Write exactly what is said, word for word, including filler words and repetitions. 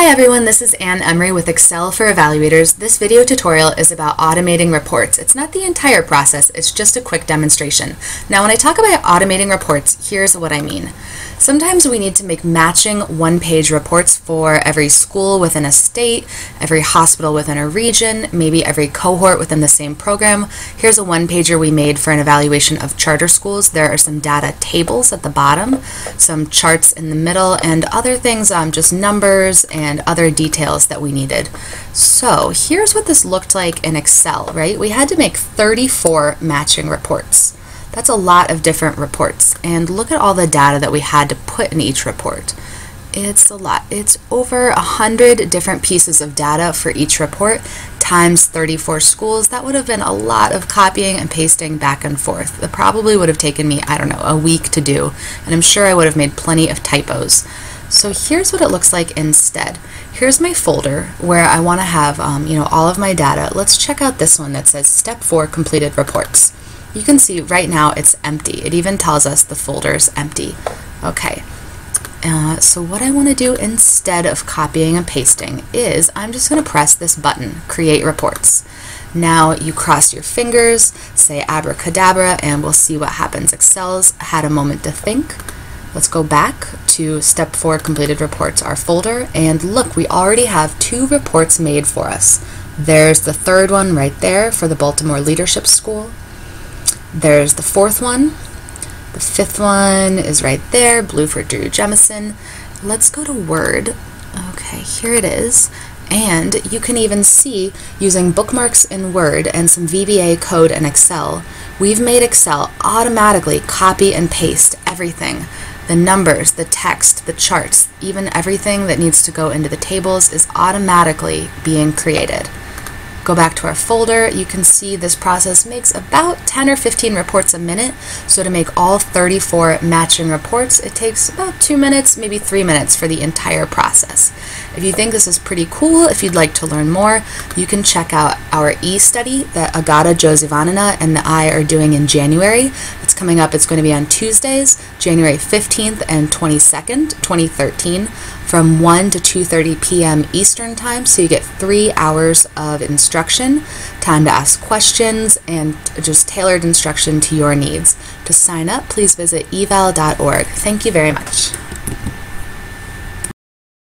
Hi everyone, this is Ann Emery with Excel for Evaluators. This video tutorial is about automating reports. It's not the entire process, it's just a quick demonstration. Now when I talk about automating reports, here's what I mean. Sometimes we need to make matching one-page reports for every school within a state, every hospital within a region, maybe every cohort within the same program. Here's a one-pager we made for an evaluation of charter schools. There are some data tables at the bottom, some charts in the middle, and other things, um, just numbers and and other details that we needed. So here's what this looked like in Excel, right? We had to make thirty-four matching reports. That's a lot of different reports. And look at all the data that we had to put in each report. It's a lot. It's over one hundred different pieces of data for each report, times thirty-four schools. That would have been a lot of copying and pasting back and forth. It probably would have taken me, I don't know, a week to do. And I'm sure I would have made plenty of typos. So here's what it looks like instead. Here's my folder where I want to have um, you know, all of my data. Let's check out this one that says Step four Completed Reports. You can see right now it's empty. It even tells us the folder is empty. Okay, uh, so what I want to do instead of copying and pasting is I'm just going to press this button, Create Reports. Now you cross your fingers, say abracadabra, and we'll see what happens. Excel's had a moment to think. Let's go back to Step four Completed Reports, our folder, and look, we already have two reports made for us. There's the third one right there for the Baltimore Leadership School. There's the fourth one. The fifth one is right there, blue for Drew Jemison. Let's go to Word. Okay, here it is. And you can even see, using bookmarks in Word and some V B A code in Excel, we've made Excel automatically copy and paste everything. The numbers, the text, the charts, even everything that needs to go into the tables is automatically being created. Go back to our folder. You can see this process makes about ten or fifteen reports a minute. So to make all thirty-four matching reports, it takes about two minutes, maybe three minutes for the entire process. If you think this is pretty cool, if you'd like to learn more, you can check out our e-study that Agata Josivanina and I are doing in January. It's coming up. It's going to be on Tuesdays, January fifteenth and twenty-second, twenty thirteen, from one to two thirty p m Eastern time, so you get three hours of instruction, time to ask questions, and just tailored instruction to your needs. To sign up, please visit eval dot org. Thank you very much.